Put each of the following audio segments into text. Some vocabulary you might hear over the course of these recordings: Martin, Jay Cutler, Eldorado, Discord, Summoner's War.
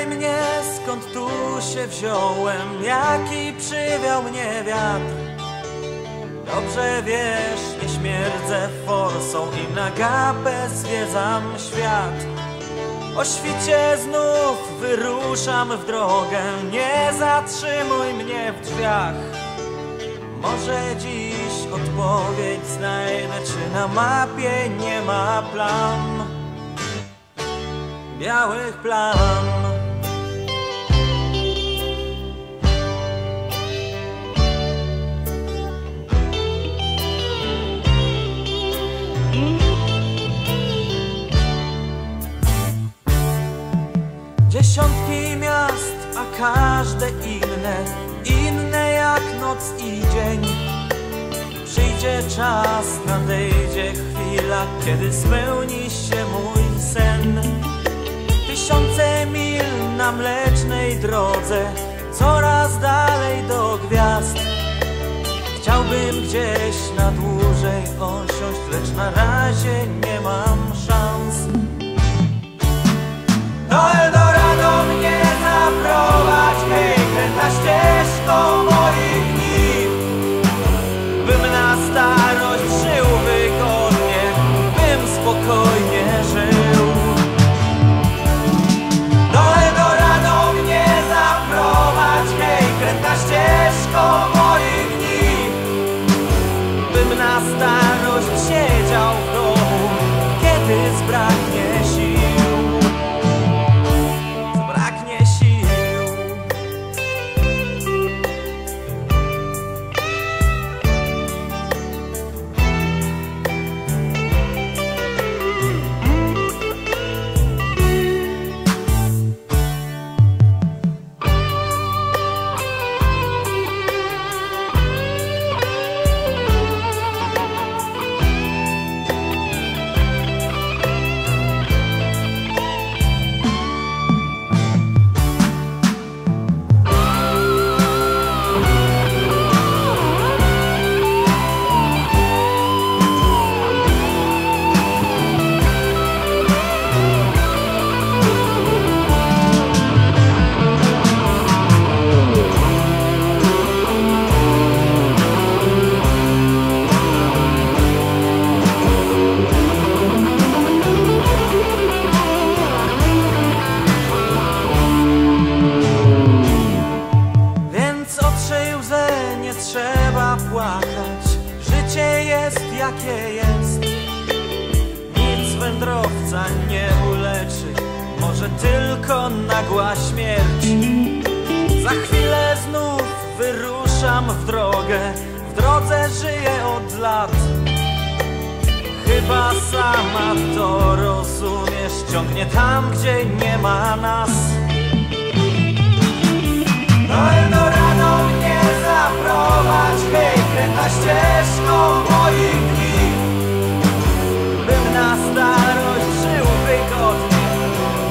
Zapytaj mnie, skąd tu się wziąłem, jaki przywiał mnie wiatr. Dobrze wiesz, nie śmierdzę forsą i na gapę zwiedzam świat. O świcie znów wyruszam w drogę, nie zatrzymuj mnie w drzwiach. Może dziś odpowiedź znajdę, czy na mapie nie ma plam, białych plam. Dziesiątki miast, a każde inne jak noc i dzień. Przyjdzie czas, nadejdzie chwila, kiedy spełni się mój sen. Tysiące mil na mlecznej drodze, coraz dalej do gwiazd. Chciałbym gdzieś na dłużej osiąść, lecz na razie nie mam szans. Do Eldorado mnie zaprowadź, wykręta ścieżką moich dni, bym na starość żył wygodnie, bym spokojnie żył. Na starość siedział w domu, kiedy zbraknie sił, zbraknie sił. Trzeba płakać, życie jest jakie jest. Nic wędrowca nie uleczy, może tylko nagła śmierć. Za chwilę znów wyruszam w drogę, w drodze żyję od lat. Chyba sama to rozumiesz, ciągnie tam, gdzie nie ma nas. Do Eldorado mnie zaprowadź, wykręta ścieżką moich dni, bym na starość żył wygodnie,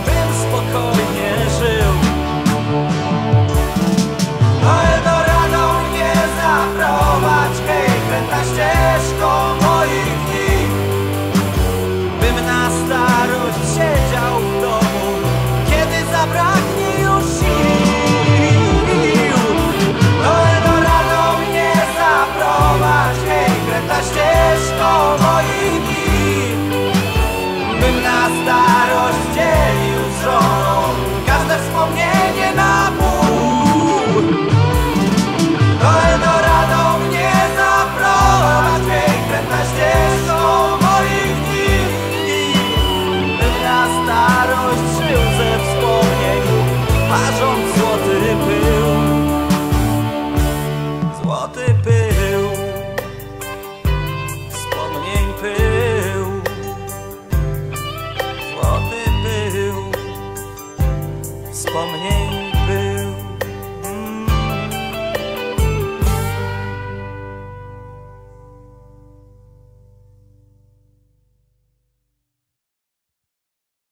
bym spokojnie żył. Do Eldorado mnie zaprowadź, wykręta ścieżką moich dni, bym na starość siedział w domu, kiedy zabraknie już sił. Wykręta ścieżką moich dni, bym na starość dzielił z żoną każde wspomnienie na pół. Do Eldorado mnie zaprowadź, wykręta ścieżką moich dni, bym na starość żył ze wspomnień, parząc złoty pył. Złoty pył. Wspomnień.